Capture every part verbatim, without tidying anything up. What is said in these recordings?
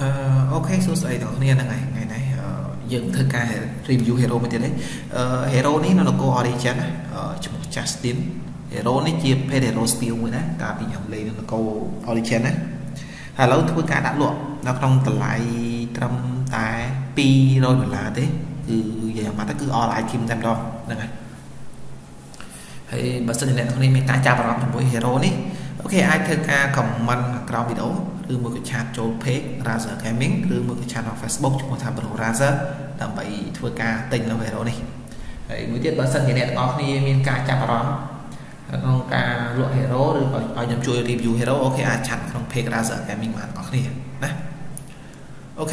Uh, ok, số sài đó này là ngày ngày này dựng thời ca review hero bên trên đấy. Uh, hero này nó là cô origin chụp Justin. Hero này chia phe hero steel mới đấy. Cả bị nhầm lấy nó là cô origin đấy. Hà lâu thôi cả đã luận nó trong từ lại trăm tài pi rồi mình là thế. Cứ vậy mà ta cứ online kim tam đo này. Thì bản thân này thôi nên mình ta chào vào làm với hero này. Ok, ai thời ca comment trong video. Từ một cái chat cho page Razer Gaming từ một cái chat vào Facebook chúng ta bật Razer làm vậy thưa ca tình nó về đó này. Đấy, mới tiết bản thân cái này off đi miền ca chạm vào không ca lựa hero rồi ở nhầm chui review hero ok à chat trong page Razer Gaming mà off đi nè. Ok,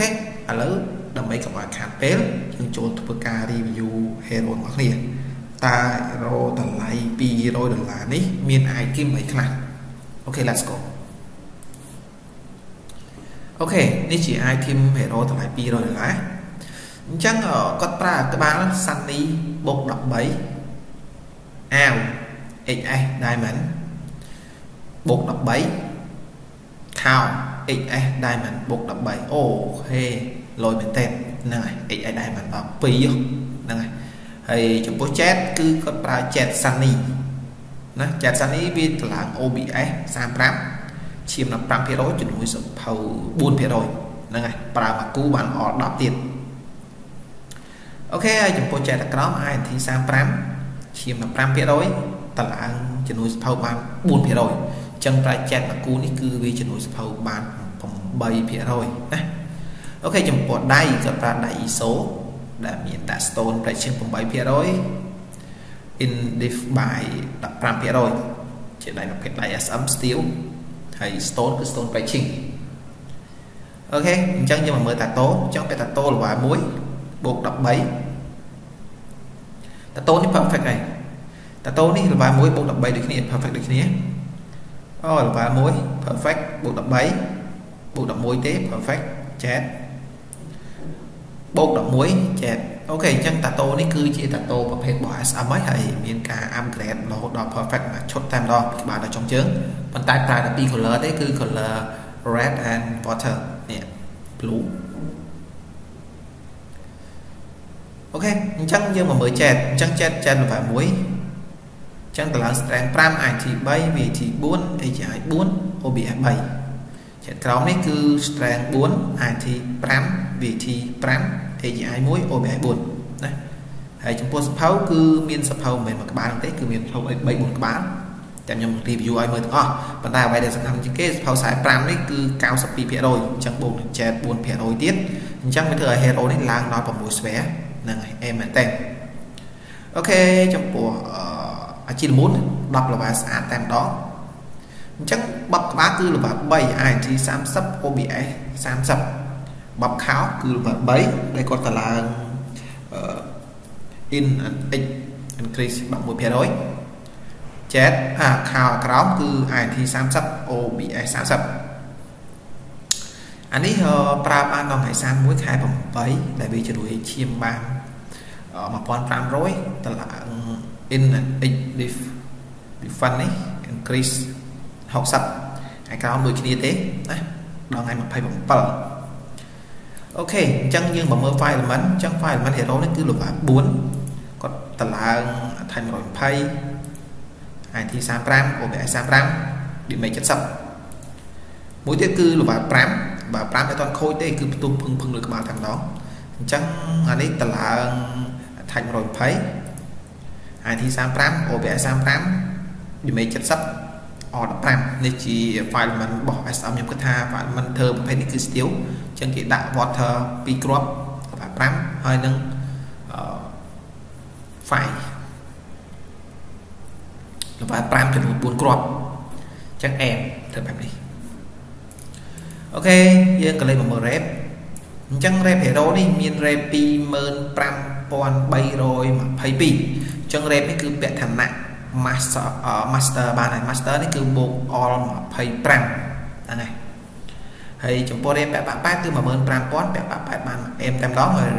à lỡ làm vậy các bạn chat page chúng chọn thưa ca review hero off đi. Ta hero tầng lại pi rồi đừng là ní miền ai kim mấy cái ok let's go. Ok, nên chỉ ai thêm hero thằng này pi rồi là chắc ở con pra các bạn Sunny bột đọc bảy ao xa diamond bột đọc bảy thao xa diamond bột đọc bảy ok lôi mình tên này xa diamond vào pi không này thì chúng có chat cứ con pra chat Sunny nó chat Sunny vì là obs sam rap chiếm là năm phía rồi chuyển hồi sự thầu buôn phía rồi là ngày bà cú bạn họ đọc tiền ok chúng tôi chạy đặc đó ai thì sang pram chiếm là năm phía rồi tận là chuyển hồi thầu bạn buôn phía rồi chân ra chạy là cú ní cư vì chuyển hồi thầu bạn phòng bày phía rồi này. Ok chúng có đây gặp ra đại số đã miễn đã stone lại trên phòng bày phía rồi in the bài đặt năm phía rồi chỉ lại một cái đại sấm steel hay stone cứ stone pricing ok chẳng nhưng mà mới tạt tố trong cái tạt tô là quả muối buộc đập bấy tạt tô những perfect này tạt tô này là quả muối buộc đập bấy được này perfect được này oh là quả muối perfect buộc đập bấy buộc đập muối tế perfect chết buộc đập muối chết ok chẳng tạt tô này cứ chỉ tạt tô và hết bỏ xa mấy hay miền cả am green nó đọc perfect là chốt tam đo các bạn ở trong chướng còn tại tại là đi color đấy cứ color red and water nè yeah. Blue ok chẳng nhưng mà mới chẹt chẳng chẹt chẹt là phải muối chẳng là strength pram ảnh thì bay vì thì bốn ai chỉ bốn obs bảy chẹt kéo đấy cứ strength bốn ảnh thì pram vì thì pram ai chỉ muối obs bốn đấy hãy chúng post pháo cứ miên sập hầu mình mà các bạn thấy cứ miên hầu bảy bốn các bạn chẳng nhầm review ai mới thằng o và ta vậy để sản phẩm những cái pháo xài pram đấy cứ cao sắp bị phía rồi chẳng buồn chết buồn phía rồi tiết chẳng mới thừa hero đấy làng nói vào mùi xé là em mình tên ok trong của uh, chín muốn đọc là bài sản tem đó chắc bọc bá cứ là bài bảy ai thì sam sắp cô bị ấy sam sập bọc kháo cứ là bảy đây có là uh, in increase bằng mùi phía rồi chết à khảo cáo cứ ai thì sam sắp obs sam sắp anh ấy pra ban còn phải sang muối khai bằng bảy tại vì chuyển đổi chiêm ban mà còn pram rối tức là in in phân ấy increase học sắp ai cáo mười chín y tế đó ngày mà phải bằng bảy ok chẳng nhưng mà mơ file là mắn chẳng file là mắn hệ đó nó cứ lục là bốn còn tức là thành rồi pay ai thì sam pram obs sam pram để mày chất sắp mỗi tiết cư là pram và pram cái toàn khối đây cứ tung phừng phừng được mà thằng đó chắc anh ấy tận là thành rồi thấy ai thì sam pram obs sam pram để mày chất sắp ở pram nên chỉ file mình bỏ sam nhập cái tha và mình thơ phải đi cứ thiếu chân chỉ đạo water p crop và pram hơi nâng phải và pram thì một buôn crop chắc em thử em đi ok giờ có lấy một rep chẳng rep hệ đó đi miền rep pi mơn pram pon bay rồi mà thấy pi chẳng rep này cứ bẹt thằng nặng master uh, master ba này master này cứ buộc all mà thấy pram à này thì chúng tôi đem bẹt bạc bát cứ mà mơn pram pon bẹt bạc bát bạn em tem đó rồi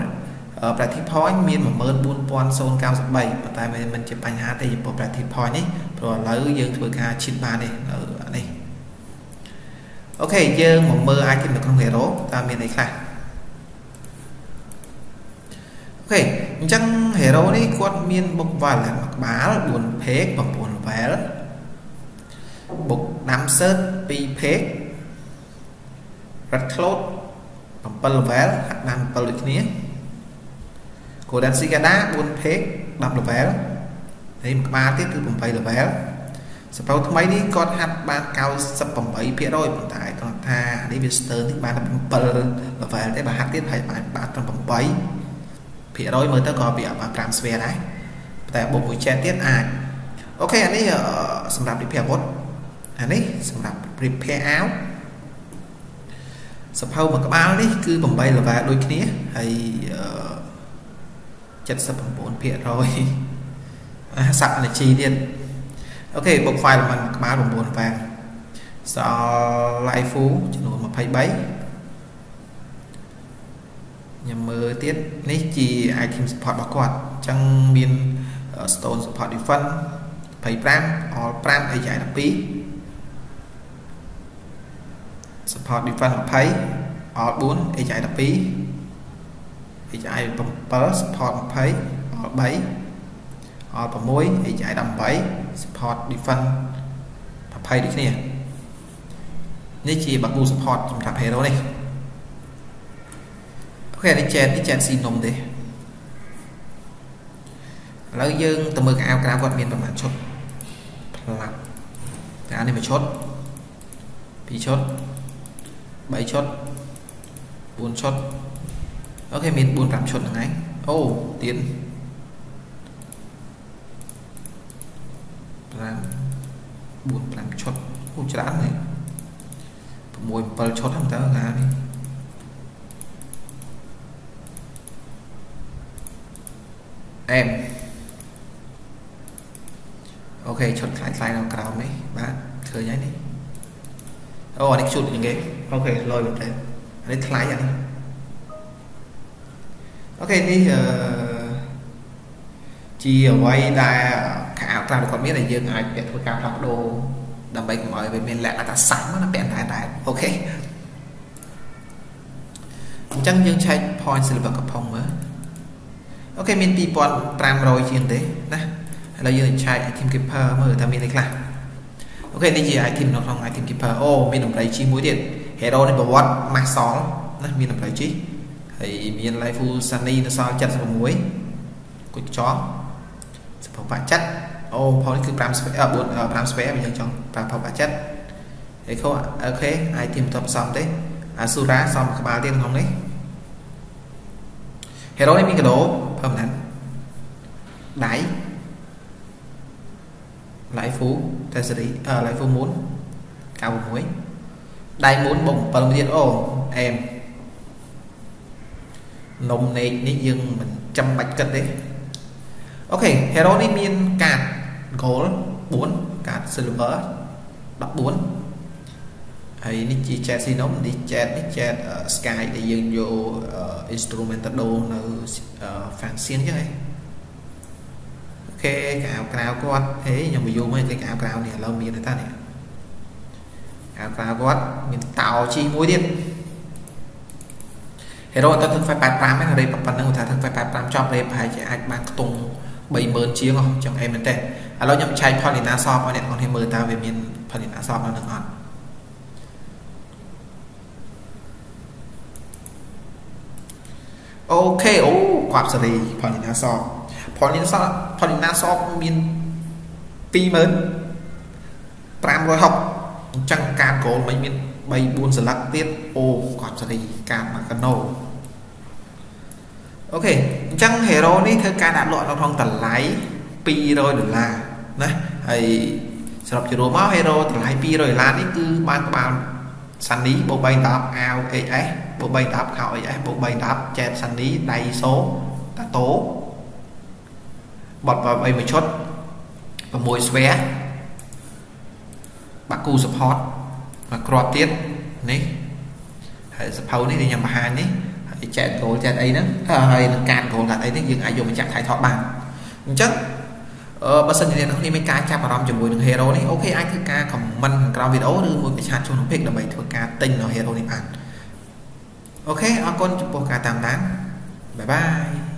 ở bài thi phối miền mà mơn buôn pon zone cao sắp bảy và tại mình mình chụp ảnh hát thì bộ bài thi phối này rồi lấy dương thổi ca chín ba này ở đây Ok, dương một mơ ai thêm được không hề đó ta miền này khác. Ok, chẳng hề đó đi con miền bốc vào là mặc bá buồn phết và buồn vẻ bục nam sớt bị phết rất lốt và bần vẻ hạt nam bần lịch ní của đàn sĩ đá buồn phết đọc được vẻ thì mặc bá tiếp từ bụng phải được vẻ sắp đầu mấy đi con hạt ba cao sắp bóng bảy phía đôi còn tại còn thà đi visitor thì bạn là về để bà hát tiếp phải bạn bạn trong bóng bảy phía đôi mới tới có việc và cảm về đấy tại bộ buổi chat tiếp ai ok anh ấy ở sầm đạp đi phe vót anh ấy sầm đạp đi phe áo sắp hâu mà các bạn đấy cứ bóng bảy là về đôi kia hay chất sắp bóng bốn phía rồi sạc là chi điện. Ok, bọc file là mình má bóng buồn vàng sau lại phú cho nó mà phải bấy nhằm mơ tiết lấy chỉ item support bảo quạt trong biên uh, stone support đi phân phải pram or pram hay giải đặc bí support đi phân phải or bốn hay giải đặc bí hay giải bumper support phải or bảy or bấm mối hay giải đầm bảy support defend phải đi cái này nên chỉ bắt buộc support chúng ta phải đâu này ok đi chèn đi chèn xin nồng đi lỡ dương từ mực ao cá vọt miền bằng mặt chốt là cá này mà chốt thì chốt bảy chốt bốn chốt ok miền bốn làm chốt là ngay oh tiến làm buồn làm chốt không chán này mùi bờ chốt thằng ta ra đi em ok chốt lại lại nào cào đấy bạn thừa nháy đi oh anh chụp những cái ok lôi một cái đấy lại vậy ok đi chia quay đa khảo ta được còn biết là dương ai để thôi cao thấp đồ đầm bầy mọi về bên lẽ là ta sẵn nó bèn đại đại ok chẳng dương chạy point silver cặp phong mới ok mình đi bọn tram rồi chuyện thế nè là dương chạy team keeper mới ta mình đấy là ok nên gì ai team nó không ai team keeper ô mình làm lấy chi mũi điện hero này bảo what max sáu nè mình làm lấy chi thì mình lại full sunny nó sao chặt vào muối của chó phòng bản chất ô oh, họ cứ làm ở buồn làm spare mình trong và phòng bản chất để không ạ ok ai tìm tập xong đấy Asura xong các bạn tiên không đấy hệ đó mình cái đồ phẩm nắn đáy lãi phú tài xử lý ở lãi phú muốn cao một muối đáy muốn bụng và đồng diện ô em nồng này nếu dừng mình chăm bạch cật đấy ok hero đi miền card gold bốn card silver bốn ấy đi chi Chelsea nó đi chat đi chat uh, sky để dừng vô uh, instrumental đồ nó uh, phản xiên chứ ấy ok cào cào quát thế nhưng mà vô mấy cái cào cào này là miền người ta này cào cào quát mình tạo chi mối điện hero ta thường phải bài pram ấy là đây phần năng của ta thường phải bài pram cho đây phải chỉ ai mang tung bảy mơn chiếng không chẳng em mình tệ à lâu nhầm chạy phong na so phong điện còn thêm mười ta về miền phong na so nó được ngon ok ô quạp xử lý phong na so phong na so phong na so miền pi mơn pram rồi học chẳng can cố mấy miền bay buôn sờ lắc tiết ô quạp xử lý can mà cần nâu ok chẳng hero đi thơ ca đã loại nó không tần lái pi rồi được là đấy thầy sẽ đọc đồ máu hero tần lái pi rồi là đi cứ ban bàn săn lý bộ bay đáp ao ấy bộ bay đáp khỏi ấy bộ bay đáp chẹp săn lý đầy số ta tố bọt vào bay một chốt và mùi xé bác cụ support và crop tiết này hãy support này nhằm hai này chạy cổ chạy ấy nó hay là càng cổ là ấy nó dừng ai dùng chạy thái thọ bằng chắc Ờ, bất sinh nó đi mấy cái chạp vào trong mùi hero này. Ok, anh thử ca comment trong video đưa một cái chat cho nó pick là mấy thử ca tình nó hero này bạn. Ok, ở con chụp bộ ca tạm đáng. Bye bye.